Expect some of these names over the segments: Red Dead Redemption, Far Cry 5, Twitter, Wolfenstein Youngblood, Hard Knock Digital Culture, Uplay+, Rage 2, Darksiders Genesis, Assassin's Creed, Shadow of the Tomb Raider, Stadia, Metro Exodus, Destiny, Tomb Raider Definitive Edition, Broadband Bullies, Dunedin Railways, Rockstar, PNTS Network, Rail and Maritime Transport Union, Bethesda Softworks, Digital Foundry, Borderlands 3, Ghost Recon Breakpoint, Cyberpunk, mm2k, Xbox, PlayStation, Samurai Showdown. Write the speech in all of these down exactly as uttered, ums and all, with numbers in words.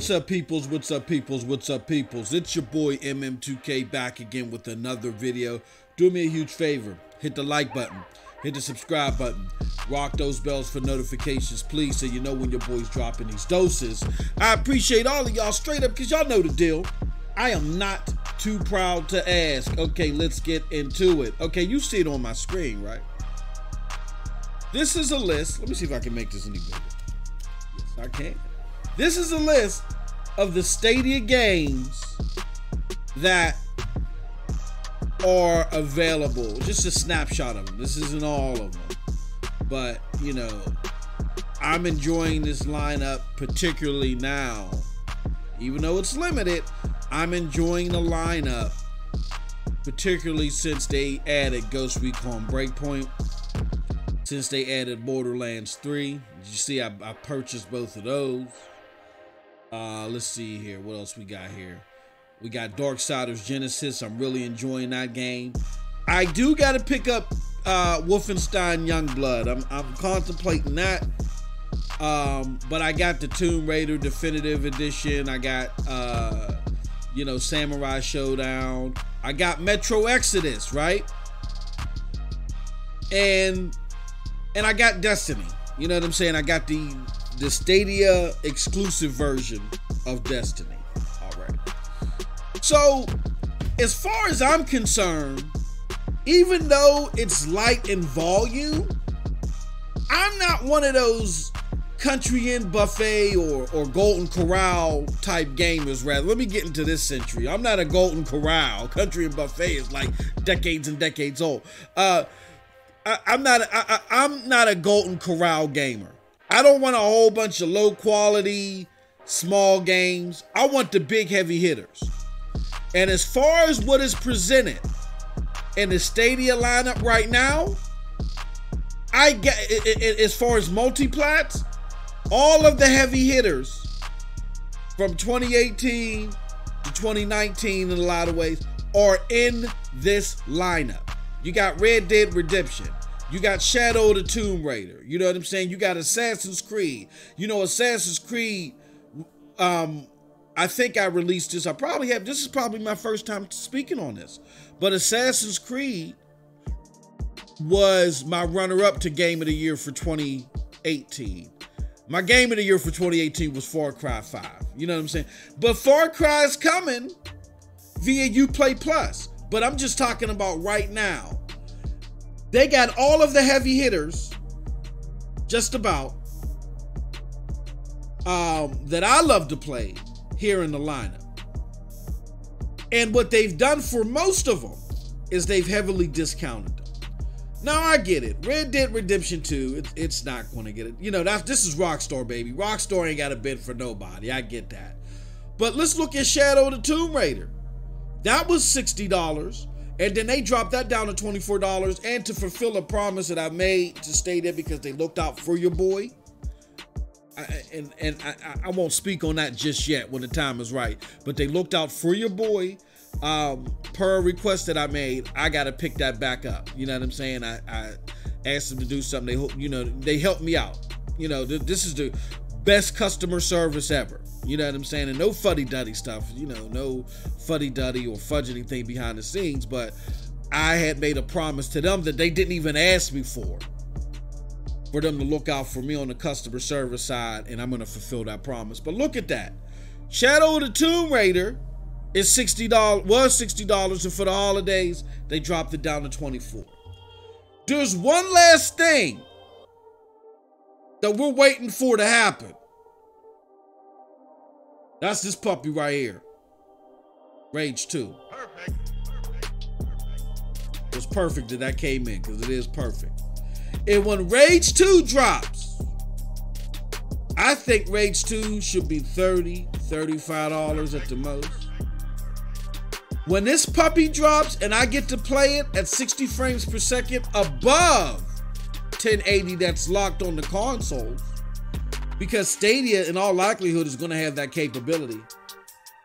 What's up, peoples? What's up, peoples? What's up, peoples? It's your boy M M two K back again with another video. Do me a huge favor, hit the like button, hit the subscribe button, rock those bells for notifications, please, so you know when your boy's dropping these doses. I appreciate all of y'all straight up, because y'all know the deal. I am not too proud to ask. Okay, let's get into it. Okay, you see it on my screen, right? This is a list. Let me see if I can make this any bigger. Yes, I can. This is a list of the Stadia games that are available. Just a snapshot of them. This isn't all of them. But, you know, I'm enjoying this lineup, particularly now. Even though it's limited, I'm enjoying the lineup, particularly since they added Ghost Recon Breakpoint, since they added Borderlands three. You see, I, I purchased both of those. Uh, let's see here. What else we got here? We got Darksiders Genesis. I'm really enjoying that game. I do got to pick up uh, Wolfenstein Youngblood. I'm, I'm contemplating that. Um, but I got the Tomb Raider Definitive Edition. I got, uh, you know, Samurai Showdown. I got Metro Exodus, right? And and I got Destiny. You know what I'm saying? I got the the Stadia exclusive version of Destiny. All right. So, as far as I'm concerned, even though it's light in volume, I'm not one of those Country Inn Buffet or, or Golden Corral type gamers. Rather, let me get into this century. I'm not a Golden Corral. Country Inn Buffet is like decades and decades old. Uh, I, I'm not. A, I, I'm not a Golden Corral gamer. I don't want a whole bunch of low quality small games. I want the big heavy hitters. And as far as what is presented in the Stadia lineup right now, I get it, it, as far as multi-plats. All of the heavy hitters from twenty eighteen to twenty nineteen in a lot of ways are in this lineup. You got Red Dead Redemption. You got Shadow of the Tomb Raider. You know what I'm saying? You got Assassin's Creed. You know, Assassin's Creed, um, I think I released this. I probably have. This is probably my first time speaking on this. But Assassin's Creed was my runner-up to Game of the Year for twenty eighteen. My game of the year for twenty eighteen was Far Cry five. You know what I'm saying? But Far Cry is coming via Uplay+. But I'm just talking about right now. They got all of the heavy hitters, just about, um, that I love to play here in the lineup. And what they've done for most of them is they've heavily discounted. Now, I get it. Red Dead Redemption two, it, it's not going to get it. You know, that's, this is Rockstar, baby. Rockstar ain't got a bid for nobody. I get that. But let's look at Shadow of the Tomb Raider. That was sixty dollars, and then they dropped that down to twenty-four dollars. And to fulfill a promise that I made to stay there because they looked out for your boy, I, and, and I, I won't speak on that just yet when the time is right, but they looked out for your boy. Um, per a request that I made, I gotta pick that back up. You know what I'm saying? I, I asked them to do something. They, you know, they helped me out. You know, th this is the best customer service ever. You know what I'm saying? And no fuddy-duddy stuff. You know, no fuddy-duddy or fudge anything behind the scenes. But I had made a promise to them that they didn't even ask me for, for them to look out for me on the customer service side, and I'm gonna fulfill that promise. But look at that, Shadow of the Tomb Raider. It's sixty dollars, was sixty dollars, and for the holidays, they dropped it down to twenty-four dollars. There's one last thing that we're waiting for to happen. That's this puppy right here. Rage two. Perfect. Perfect. Perfect. It was perfect that that came in, because it is perfect. And when Rage two drops, I think Rage two should be thirty dollars, thirty-five dollars at the most. When this puppy drops and I get to play it at sixty frames per second above ten eighty that's locked on the console, because Stadia in all likelihood is going to have that capability.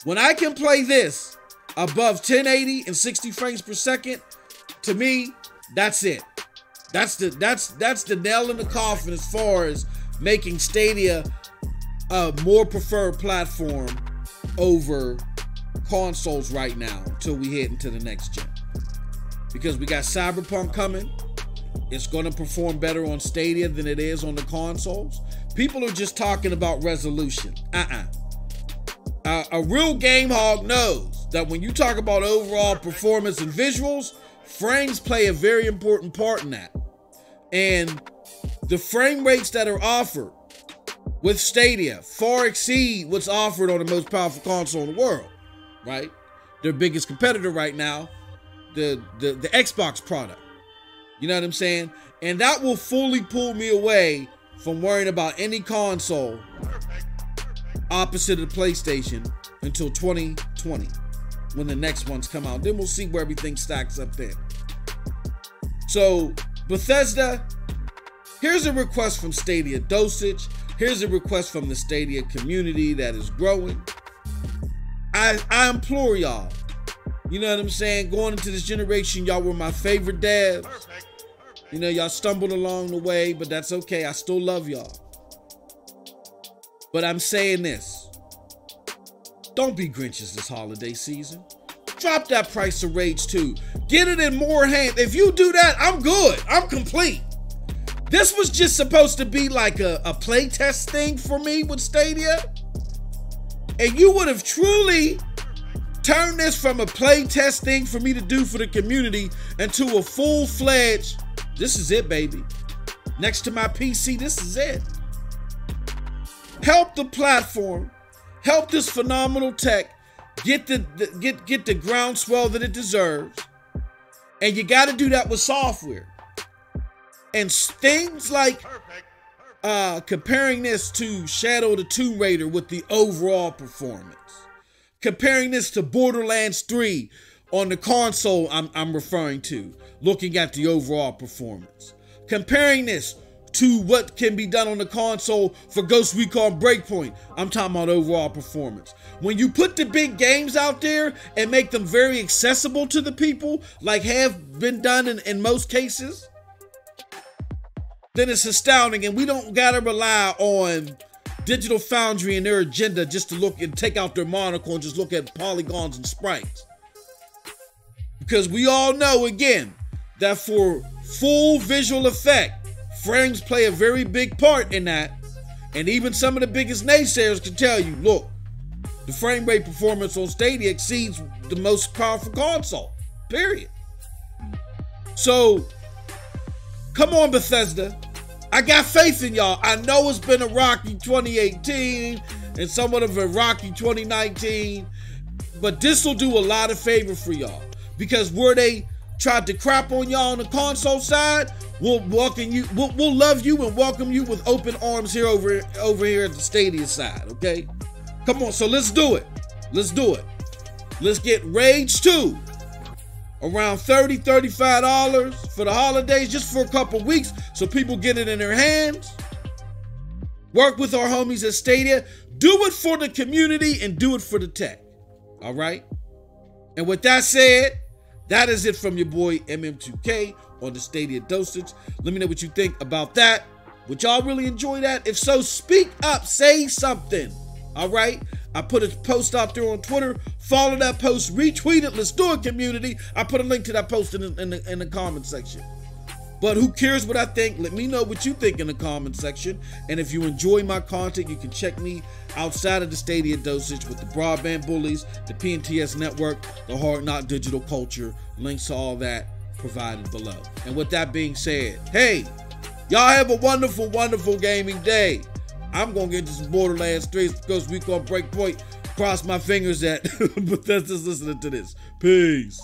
When I can play this above ten eighty and sixty frames per second, to me, that's it. That's the, that's, that's the nail in the coffin as far as making Stadia a more preferred platform over consoles right now until we head into the next gen. Because we got Cyberpunk coming. It's going to perform better on Stadia than it is on the consoles. People are just talking about resolution. Uh-uh. Uh, a real game hog knows that when you talk about overall performance and visuals, frames play a very important part in that. And the frame rates that are offered with Stadia far exceed what's offered on the most powerful console in the world, right? Their biggest competitor right now, the, the, the Xbox product. You know what I'm saying? And that will fully pull me away from worrying about any console opposite of the PlayStation until twenty twenty, when the next ones come out. Then we'll see where everything stacks up then. So Bethesda, here's a request from Stadia Dosage. Here's a request from the Stadia community that is growing. I, I implore y'all. You know what I'm saying? Going into this generation, y'all were my favorite devs. Perfect. Perfect. You know, y'all stumbled along the way, but that's okay. I still love y'all. But I'm saying this. Don't be Grinches this holiday season. Drop that price of Rage two. Get it in more hands. If you do that, I'm good. I'm complete. This was just supposed to be like a, a playtest thing for me with Stadia. And you would have truly turn this from a playtest thing for me to do for the community into a full-fledged, this is it, baby. Next to my P C, this is it. Help the platform, help this phenomenal tech, get the, the get get the groundswell that it deserves. And you got to do that with software. And things like uh, comparing this to Shadow of the Tomb Raider with the overall performance. Comparing this to Borderlands three on the console, I'm, I'm referring to, looking at the overall performance. Comparing this to what can be done on the console for Ghost Recon Breakpoint, I'm talking about overall performance. When you put the big games out there and make them very accessible to the people, like have been done in, in most cases, then it's astounding, and we don't gotta rely on Digital Foundry and their agenda just to look and take out their monocle and just look at polygons and sprites. Because we all know, again, that for full visual effect, frames play a very big part in that. And even some of the biggest naysayers can tell you, look, the frame rate performance on Stadia exceeds the most powerful console, period. So, come on, Bethesda. I got faith in y'all. I know it's been a rocky twenty eighteen and somewhat of a rocky twenty nineteen, but this will do a lot of favor for y'all, because where they tried to crap on y'all on the console side, we'll welcome you. We'll, we'll love you and welcome you with open arms here over, over here at the Stadia side, okay? Come on, so let's do it. Let's do it. Let's get Rage two. Around thirty, thirty-five dollars for the holidays, just for a couple weeks, so people get it in their hands. Work with our homies at Stadia. Do it for the community and do it for the tech. All right? And with that said, that is it from your boy M M two K on the Stadia Dosage. Let me know what you think about that. Would y'all really enjoy that? If so, speak up. Say something. All right? I put a post out there on Twitter. Follow that post. Retweet it. Let's do it, community. I put a link to that post in the, in the, in the comment section. But who cares what I think? Let me know what you think in the comment section. And if you enjoy my content, you can check me outside of the Stadia Dosage with the Broadband Bullies, the P N T S Network, the Hard Knock Digital Culture. Links to all that provided below. And with that being said, hey, y'all have a wonderful, wonderful gaming day. I'm going to get this Borderlands three because we call Breakpoint. Cross my fingers that Bethesda's listening to this. Peace.